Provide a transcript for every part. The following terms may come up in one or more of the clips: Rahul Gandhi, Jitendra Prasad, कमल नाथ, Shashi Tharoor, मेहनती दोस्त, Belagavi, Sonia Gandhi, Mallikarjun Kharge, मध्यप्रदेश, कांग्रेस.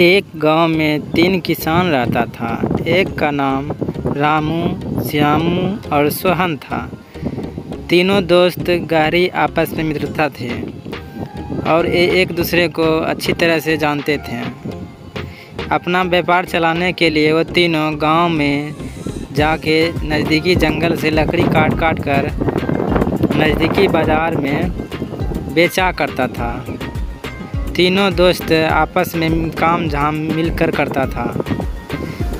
एक गांव में 3 किसान रहता था। एक का नाम रामू, श्यामू और सोहन था। तीनों दोस्त गहरी आपस में मित्रता थे और एक दूसरे को अच्छी तरह से जानते थे। अपना व्यापार चलाने के लिए वो तीनों गांव में जाके नज़दीकी जंगल से लकड़ी काट कर नज़दीकी बाज़ार में बेचा करता था। तीनों दोस्त आपस में काम जहाँ मिलकर करता था।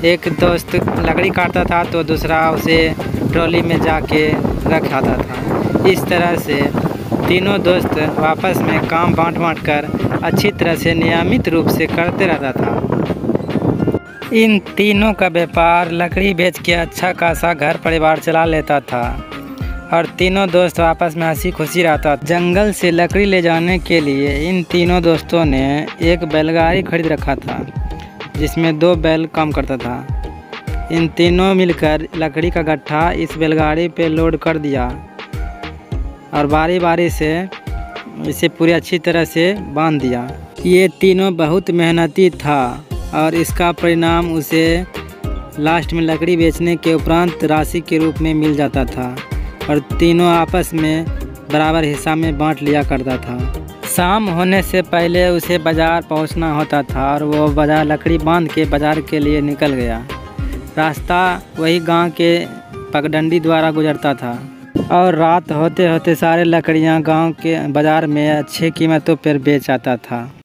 एक दोस्त लकड़ी काटता था तो दूसरा उसे ट्रॉली में जाके रखाता था। इस तरह से तीनों दोस्त आपस में काम बांट कर अच्छी तरह से नियमित रूप से करते रहता था। इन तीनों का व्यापार लकड़ी बेच के अच्छा खासा घर परिवार चला लेता था और तीनों दोस्त आपस में हंसी खुशी रहता। जंगल से लकड़ी ले जाने के लिए इन तीनों दोस्तों ने एक बैलगाड़ी खरीद रखा था जिसमें 2 बैल काम करता था। इन तीनों मिलकर लकड़ी का गट्ठा इस बैलगाड़ी पे लोड कर दिया और बारी बारी से इसे पूरी अच्छी तरह से बांध दिया। ये तीनों बहुत मेहनती था और इसका परिणाम उसे लास्ट में लकड़ी बेचने के उपरांत राशि के रूप में मिल जाता था और तीनों आपस में बराबर हिस्सा में बांट लिया करता था। शाम होने से पहले उसे बाज़ार पहुंचना होता था और वो बाज़ार लकड़ी बांध के बाज़ार के लिए निकल गया। रास्ता वही गांव के पगडंडी द्वारा गुजरता था और रात होते होते सारे लकड़ियां गांव के बाज़ार में अच्छी कीमतों पर बेच आता था।